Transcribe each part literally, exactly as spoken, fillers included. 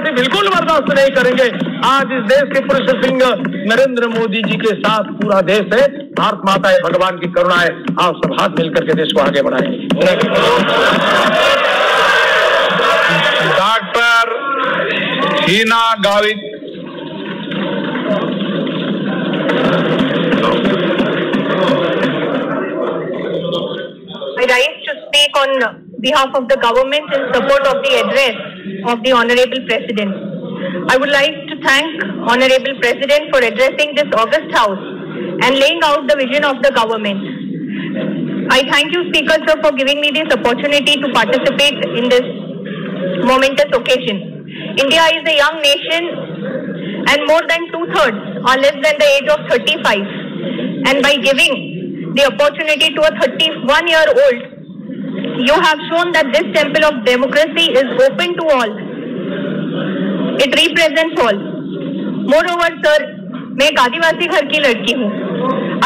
बिल्कुल बर्दाश्त नहीं करेंगे। आज इस देश के पुरुष सिंह नरेंद्र मोदी जी के साथ पूरा देश है, भारत माता है, भगवान की करुणा है। आप सब हाथ मिलकर के देश को आगे बढ़ाएं। Doctor Heena Gavit, I rise to speak on behalf of the government in support of the address of the Honorable President. I would like to thank Honorable President for addressing this august house and laying out the vision of the government. I thank you, Speaker Sir, for giving me this opportunity to participate in this momentous occasion. India is a young nation and more than two-thirds are less than the age of thirty-five, and by giving the opportunity to a thirty-one year old, you have shown that this temple of democracy is open to all. It represents all. Moreover, sir, मैं एक आदिवासी घर की लड़की हूँ.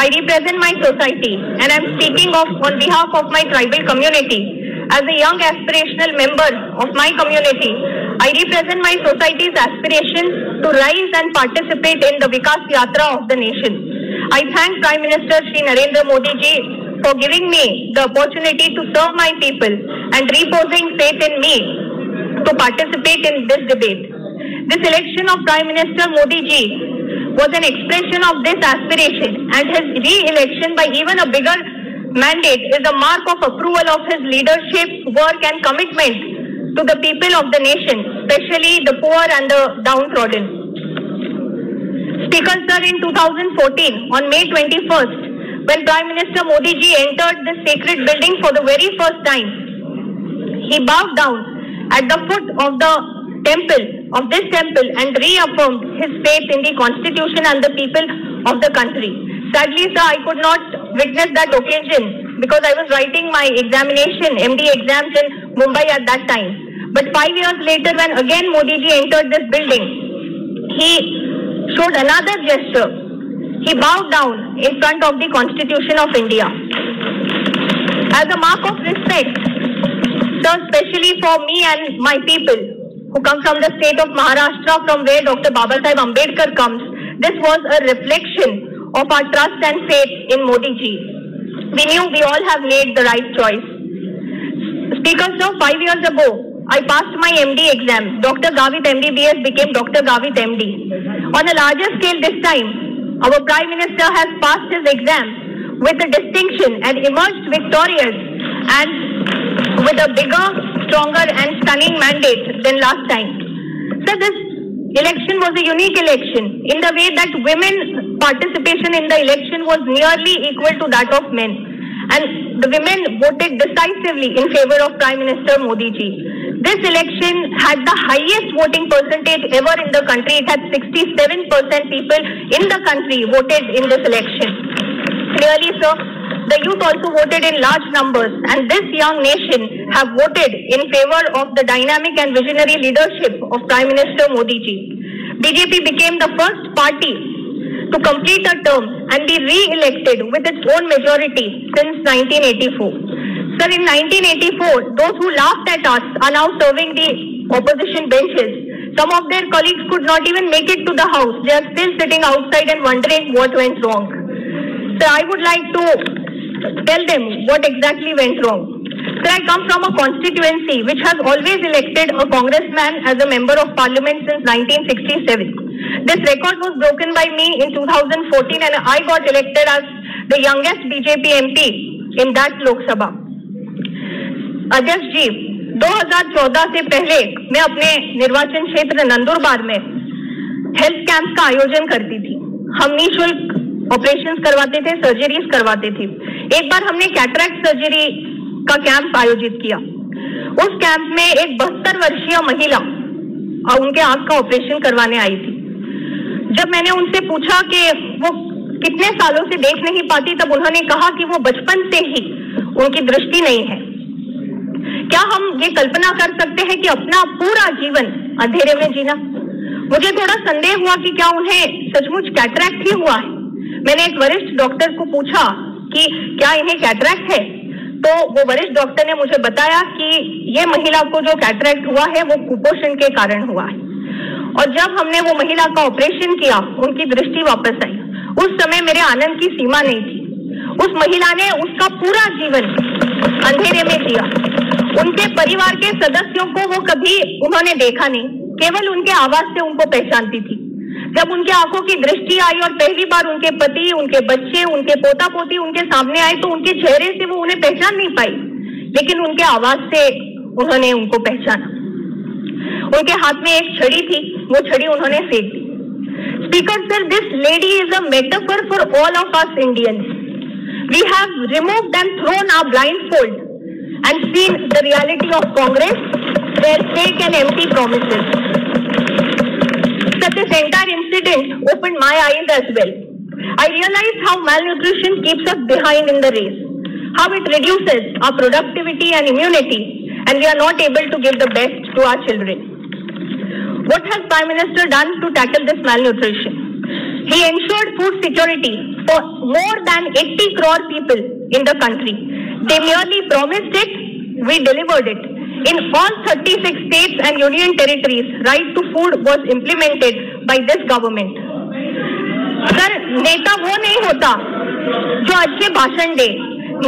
I represent my society, and I am speaking of on behalf of my tribal community. As a young aspirational member of my community, I represent my society's aspirations to rise and participate in the Vikas Yatra of the nation. I thank Prime Minister Shri Narendra Modi ji for giving me the opportunity to serve my people and reposing faith in me to participate in this debate. This election of Prime Minister Modi ji was an expression of this aspiration, and his re-election by even a bigger mandate is a mark of approval of his leadership, work, and commitment to the people of the nation, especially the poor and the downtrodden. Speaker Sir, in two thousand fourteen, on May twenty-first, when Prime Minister Modi ji entered the sacred building for the very first time, he bowed down at the foot of the temple of this temple and reaffirmed his faith in the constitution and the people of the country. Sadly, sir, I could not witness that occasion because I was writing my examination, M D exams in Mumbai at that time. But five years later, when again Modi ji entered this building, he showed another gesture. He bowed down in front of the Constitution of India as a mark of respect, sir, especially for me and my people who come from the state of Maharashtra, from where Doctor Babasaheb Ambedkar comes. This was a reflection of our trust and faith in Modi ji. We knew we all have made the right choice. Speaker sir, five years ago I passed my M D exam. Doctor Gavit M B B S became Doctor Gavit M D. On a larger scale this time, our Prime Minister has passed his exam with a distinction and emerged victorious and with a bigger, stronger and stunning mandate than last time. So this election was a unique election in the way that women participation in the election was nearly equal to that of men, and the women voted decisively in favor of Prime Minister Modi ji. This election had the highest voting percentage ever in the country. It had sixty-seven percent people in the country voted in this election. Clearly, sir, the youth also voted in large numbers, and this young nation have voted in favor of the dynamic and visionary leadership of Prime Minister Modi ji. B J P became the first party to complete a term and be re-elected with its own majority since nineteen eighty-four. Sir, in nineteen eighty-four, those who laughed at us are now serving the opposition benches. Some of their colleagues could not even make it to the house. They are still sitting outside and wondering what went wrong. Sir, I would like to tell them what exactly went wrong. Sir, I come from a constituency which has always elected a congressman as a member of parliament since nineteen sixty-seven. This record was broken by me in two thousand fourteen, and I got elected as the youngest B J P M P in that Lok Sabha. अध्यक्ष जी, दो हज़ार चौदह से पहले मैं अपने निर्वाचन क्षेत्र नंदुरबार में हेल्थ कैंप का आयोजन करती थी. हम निःशुल्क ऑपरेशंस करवाते थे, सर्जरीज करवाते थे. एक बार हमने कैटरैक्ट सर्जरी का कैंप आयोजित किया. उस कैंप में एक बहत्तर वर्षीय महिला और उनके आंख का ऑपरेशन करवाने आई थी. जब मैंने उनसे पूछा कि वो कितने सालों से देख नहीं पाती, तब उन्होंने कहा कि वो बचपन से ही उनकी दृष्टि नहीं है. क्या हम ये कल्पना कर सकते हैं कि अपना पूरा जीवन अंधेरे में जीना? मुझे थोड़ा संदेह हुआ कि क्या उन्हें सचमुच कैटरैक्ट ही हुआ है. मैंने एक वरिष्ठ डॉक्टर को पूछा कि क्या इन्हें कैटरैक्ट है, तो वो वरिष्ठ डॉक्टर ने मुझे बताया कि ये महिला को जो कैटरैक्ट हुआ है वो कुपोषण के कारण हुआ है. और जब हमने वो महिला का ऑपरेशन किया, उनकी दृष्टि वापस आई। उस समय मेरे आनंद की सीमा नहीं थी। उस महिला ने उसका पूरा जीवन अंधेरे में दिया। उनके परिवार के सदस्यों को वो कभी उन्होंने देखा नहीं, केवल उनके आवाज से उनको पहचानती थी। जब उनके आंखों की दृष्टि आई और पहली बार उनके पति, उनके बच्चे, उनके पोता पोती उनके सामने आए, तो उनके चेहरे से वो उन्हें पहचान नहीं पाई, लेकिन उनके आवाज से उन्होंने उनको पहचाना। उनके हाथ में एक छड़ी थी, वो छड़ी उन्होंने फेंक दी। Speaker sir, this lady is a metaphor for all of us Indians. We have removed and thrown our blindfold and seen the reality of Congress, their fake and empty promises. Such an entire incident opened my eyes as well. I realized how malnutrition keeps us behind in the race, how it reduces our productivity and immunity, and we are not able to give the best to our children. What has Prime Minister done to tackle this malnutrition? He ensured food security for more than eighty crore people in the country. They merely promised it, we delivered it. In all thirty-six states and union territories, right to food was implemented by this government. Sir, नेता वो नहीं होता जो अच्छे भाषण दे,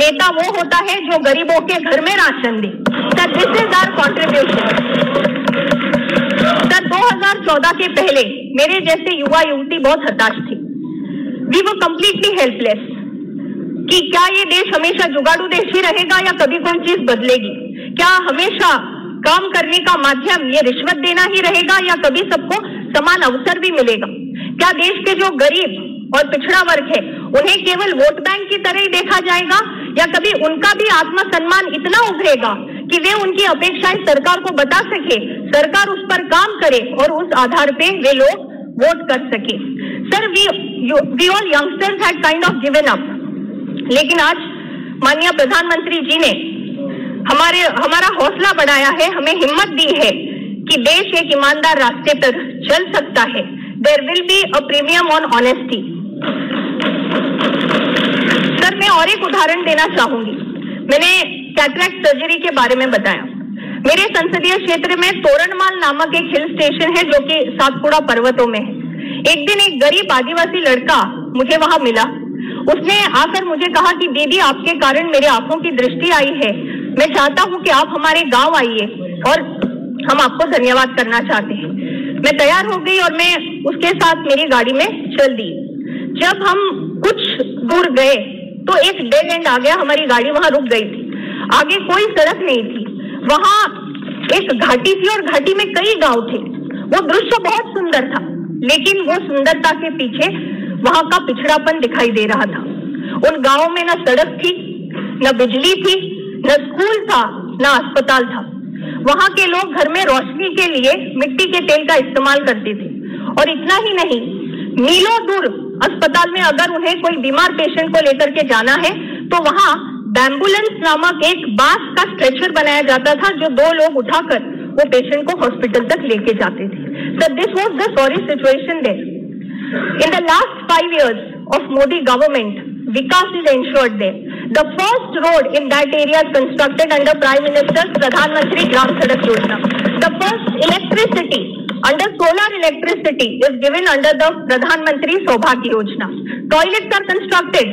नेता वो होता है जो गरीबों के घर में राशन दे। Sir, this is our contribution. Sir, दो हज़ार चौदह के पहले मेरे जैसे युवा युवती बहुत हताश थी। वी वर कंप्लीटली हेल्पलेस कि क्या ये देश हमेशा जुगाड़ू देश ही रहेगा या कभी कोई चीज बदलेगी? क्या हमेशा काम करने का माध्यम ये रिश्वत देना ही रहेगा या कभी सबको समान अवसर भी मिलेगा? क्या देश के जो गरीब और पिछड़ा वर्ग है उन्हें केवल वोट बैंक की तरह ही देखा जाएगा या कभी उनका भी आत्मसम्मान इतना उभरेगा कि वे उनकी अपेक्षाएं सरकार को बता सके, सरकार उस पर काम करे और उस आधार पे वे लोग वोट कर सके? Sir, we we all youngsters had kind of given up, लेकिन आज माननीय प्रधानमंत्री जी ने हमारे हमारा हौसला बढ़ाया है, हमें हिम्मत दी है कि देश एक ईमानदार रास्ते पर चल सकता है। There will be a premium on honesty. Sir, मैं और एक उदाहरण देना चाहूंगी। मैंने कैटरेक्ट सर्जरी के बारे में बताया। मेरे संसदीय क्षेत्र में तोरणमाल नामक एक हिल स्टेशन है जो कि सातपुड़ा पर्वतों में है। एक दिन एक गरीब आदिवासी लड़का मुझे वहां मिला। उसने आकर मुझे कहा कि दीदी, आपके कारण मेरे आंखों की दृष्टि आई है, मैं चाहता हूं कि आप हमारे गांव आइए और हम आपको धन्यवाद करना चाहते हैं। मैं तैयार हो गई और मैं उसके साथ मेरी गाड़ी में चल दी। जब हम कुछ दूर गए तो एक डेड एंड आ गया, हमारी गाड़ी वहां रुक गई थी। आगे कोई सड़क नहीं थी, वहां एक घाटी थी और घाटी में कई गांव थे। वो दृश्य बहुत सुंदर था, लेकिन वो सुंदरता के पीछे वहां का पिछड़ापन दिखाई दे रहा था। उन गांवों में न सड़क थी, न बिजली थी, न स्कूल था, न अस्पताल था। वहां के लोग घर में रोशनी के लिए मिट्टी के तेल का इस्तेमाल करते थे। और इतना ही नहीं, मीलों दूर अस्पताल में अगर उन्हें कोई बीमार पेशेंट को लेकर के जाना है तो वहां एम्बुलेंस नामक एक बांस का स्ट्रेचर बनाया जाता था, जो दो लोग उठाकर वो पेशेंट को हॉस्पिटल तक लेके जाते थे। Sir, this was the sorry situation there. In the last five years of Modi government, vikas is ensured there. The first road in that area is constructed under prime minister Pradhan Mantri Gram Sadak Yojana. The first electricity under solar electricity is given under the Pradhan Mantri Saubhagya Yojana. Toilets are constructed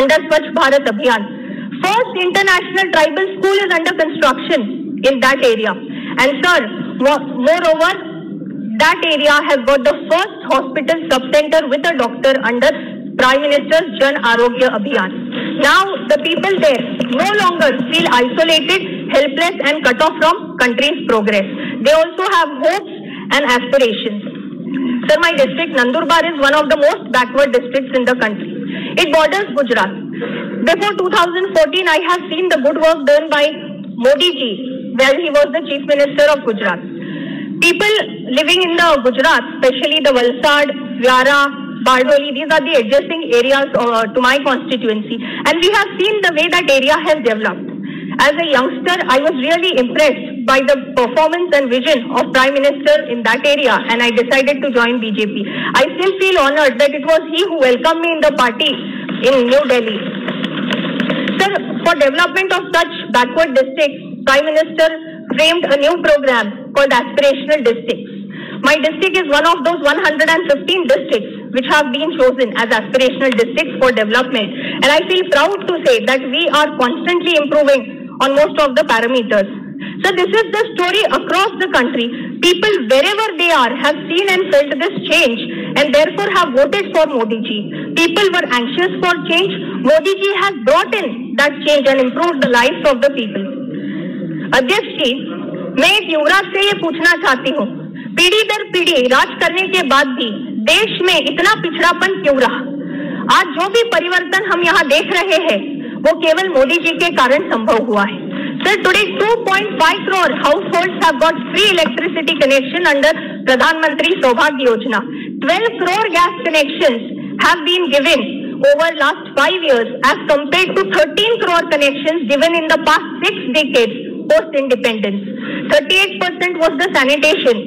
under Swachh Bharat Abhiyan. First international tribal school is under construction in that area. And sir, moreover, that area has got the first hospital sub-center with a doctor under Prime Minister's Jan Arogya Abhiyan. Now the people there no longer feel isolated, helpless and cut off from country's progress. They also have hopes and aspirations. Sir, my district Nandurbar is one of the most backward districts in the country. It borders Gujarat. Before twenty fourteen, I have seen the good work done by Modi ji while he was the chief minister of Gujarat. People living in the Gujarat, especially the Valsad, Vyara, Bardoli, these are the adjacent areas uh, to my constituency, and we have seen the way that area has developed. As a youngster, I was really impressed by the performance and vision of Prime Minister in that area, and I decided to join B J P. I still feel honoured that it was he who welcomed me in the party in New Delhi. Sir, for development of such backward districts, Prime Minister framed a new program called Aspirational Districts. My district is one of those one hundred fifteen districts which have been chosen as aspirational districts for development. And I feel proud to say that we are constantly improving on most of the parameters. So this is the story across the country. People wherever they are have seen and felt this change and therefore have voted for Modi ji. People were anxious for change. Modi ji has brought in that change and improved the lives of the people. अध्यक्ष जी, मैं युवराज से ये पूछना चाहती हूँ, पीढ़ी दर पीढ़ी राज करने के बाद भी देश में इतना पिछड़ापन क्यों रहा? आज जो भी परिवर्तन हम यहाँ देख रहे हैं वो केवल मोदी जी के कारण संभव हुआ है. Sir, today two point five crore households have got free electricity connection under Pradhan Mantri Saubhagya Yojana. twelve crore gas connections have been given over last five years as compared to thirteen crore connections given in the past six decades post-independence. thirty-eight percent was the sanitation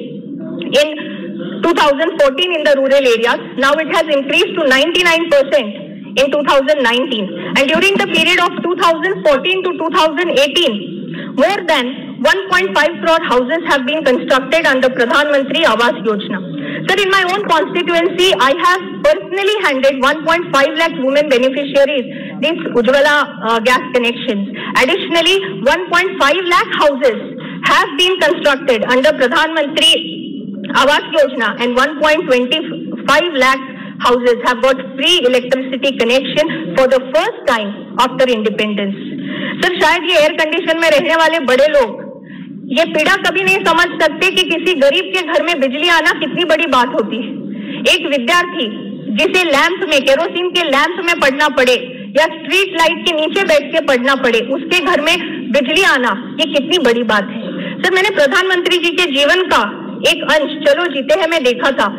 in two thousand fourteen in the rural areas. Now it has increased to ninety-nine percent. In two thousand nineteen, and during the period of two thousand fourteen to two thousand eighteen, more than one point five crore houses have been constructed under Pradhan Mantri Awas Yojana. Sir, in my own constituency, I have personally handed one point five lakh women beneficiaries these Ujjwala uh, gas connections. Additionally, one point five lakh houses have been constructed under Pradhan Mantri Awas Yojana, and one point two five lakh houses have got free electricity connection for the first time after independence. Sir, शायद ये air condition में रहने वाले बड़े लोग ये पीड़ा कभी नहीं समझ सकते कि किसी गरीब के घर में बिजली आना कितनी बड़ी बात होती है. एक विद्यार्थी जिसे लैंप में केरोसिन के लैंप में पढ़ना पड़े या स्ट्रीट लाइट के नीचे बैठ के पढ़ना पड़े, उसके घर में बिजली आना ये कितनी बड़ी बात है. सर, मैंने प्रधानमंत्री जी के जीवन का एक अंश चलो जीते हैं मैं देखा था.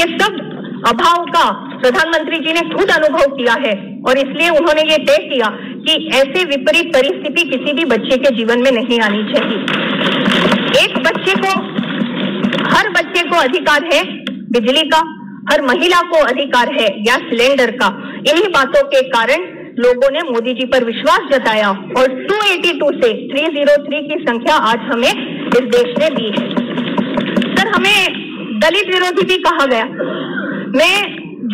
ये सब अभाव का प्रधानमंत्री जी ने खुद अनुभव किया है और इसलिए उन्होंने ये तय किया कि ऐसे विपरीत परिस्थिति किसी भी बच्चे के जीवन में नहीं आनी चाहिए. एक बच्चे को, हर बच्चे को अधिकार है बिजली का, हर महिला को अधिकार है गैस सिलेंडर का. इन्हीं बातों के कारण लोगों ने मोदी जी पर विश्वास जताया और दो सौ बयासी से तीन सौ तीन की संख्या आज हमें इस देश ने दी है. सर, हमें दलित विरोधी भी कहा गया. मैं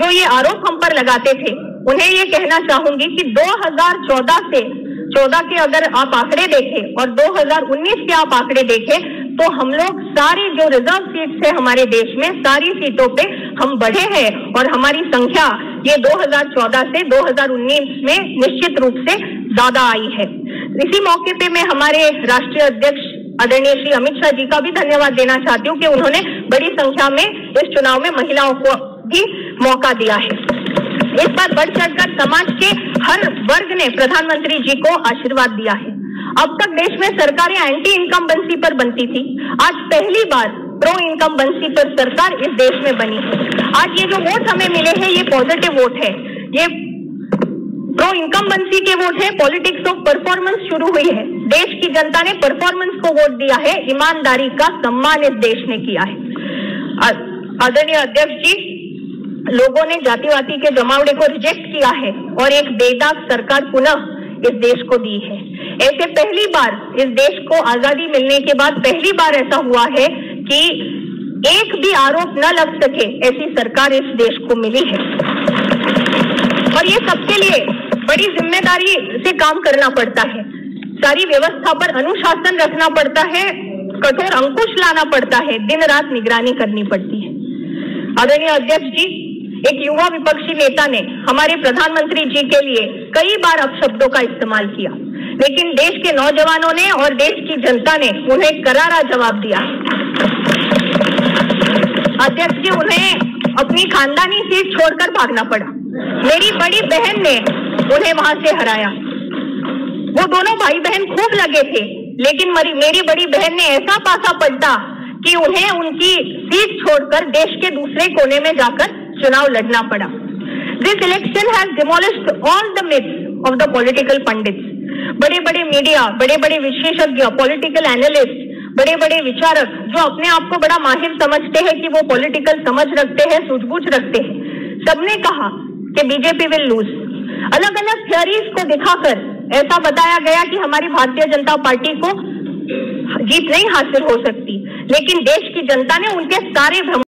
जो ये आरोप हम पर लगाते थे उन्हें ये कहना चाहूंगी कि दो हज़ार चौदह से चौदह के अगर आप आंकड़े देखें और दो हज़ार उन्नीस के आप आंकड़े देखें तो हम लोग सारे जो रिजर्व सीट्स है हमारे देश में सारी सीटों पे हम बढ़े हैं और हमारी संख्या ये दो हज़ार चौदह से दो हज़ार उन्नीस में निश्चित रूप से ज्यादा आई है. इसी मौके पे मैं हमारे राष्ट्रीय अध्यक्ष आदरणीय श्री अमित शाह जी का भी धन्यवाद देना चाहती हूँ कि उन्होंने बड़ी संख्या में इस चुनाव में महिलाओं को भी मौका दिया है. इस बार बढ़ चढ़कर समाज के हर वर्ग ने प्रधानमंत्री जी को आशीर्वाद दिया है. अब तक देश में सरकारें एंटी इनकम्बेंसी पर बनती थी, आज पहली बार प्रो इनकम्बेंसी पर सरकार इस देश में बनी है. आज ये जो वोट हमें मिले हैं ये पॉजिटिव वोट है, ये प्रो इनकम्बेंसी के वोट है. पॉलिटिक्स ऑफ परफॉर्मेंस शुरू हुई है. देश की जनता ने परफॉर्मेंस को वोट दिया है, ईमानदारी का सम्मान इस देश ने किया है. आदरणीय अध्यक्ष जी, लोगों ने जातिवादी के जमावड़े को रिजेक्ट किया है और एक बेदाग सरकार पुनः इस देश को दी है. ऐसे पहली बार इस देश को आजादी मिलने के बाद पहली बार ऐसा हुआ है कि एक भी आरोप न लग सके ऐसी सरकार इस देश को मिली है. और ये सबके लिए बड़ी जिम्मेदारी से काम करना पड़ता है. सारी व्यवस्था पर अनुशासन रखना पड़ता है, कठोर अंकुश लाना पड़ता है, दिन रात निगरानी करनी पड़ती है. आदरणीय अध्यक्ष जी, एक युवा विपक्षी नेता ने हमारे प्रधानमंत्री जी के लिए कई बार अपशब्दों का इस्तेमाल किया, लेकिन देश के नौजवानों ने और देश की जनता ने उन्हें करारा जवाब दिया. अध्यक्ष जी, उन्हें अपनी खानदानी सीट छोड़कर भागना पड़ा. मेरी बड़ी बहन ने उन्हें वहां से हराया. वो दोनों भाई बहन खूब लगे थे, लेकिन मेरी बड़ी बहन ने ऐसा पासा पलटा कि उन्हें उनकी सीट छोड़कर देश के दूसरे कोने में जाकर चुनाव लड़ना पड़ा. This election has demolished all the myths of the political pundits. बड़े बड़े मीडिया, बड़े बड़े विशेषज्ञ, पॉलिटिकल एनालिस्ट, बड़े बड़े विचारक जो अपने आप को बड़ा माहिर समझते हैं कि वो पॉलिटिकल समझ रखते हैं, सूझबूझ रखते हैं, सबने कहा कि बीजेपी विल लूज. अलग अलग थियोरीज को दिखाकर ऐसा बताया गया कि हमारी भारतीय जनता पार्टी को जीत नहीं हासिल हो सकती. लेकिन देश की जनता ने उनके सारे भ्रम